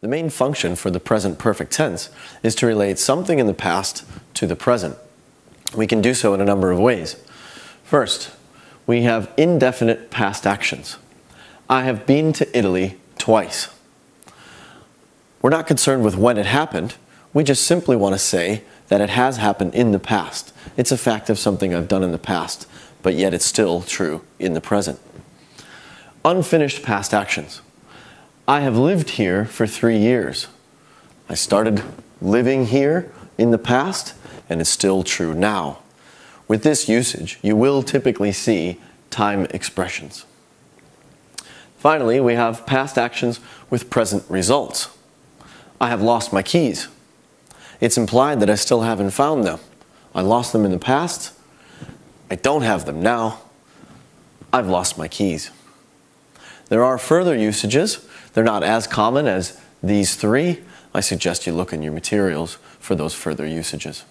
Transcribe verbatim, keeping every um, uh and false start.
The main function for the present perfect tense is to relate something in the past to the present. We can do so in a number of ways. First, we have indefinite past actions. I have been to Italy twice. We're not concerned with when it happened. We just simply want to say that it has happened in the past. It's a fact of something I've done in the past, but yet it's still true in the present. Unfinished past actions. I have lived here for three years. I started living here in the past, and it's still true now. With this usage, you will typically see time expressions. Finally, we have past actions with present results. I have lost my keys. It's implied that I still haven't found them. I lost them in the past. I don't have them now. I've lost my keys. There are further usages. They're not as common as these three. I suggest you look in your materials for those further usages.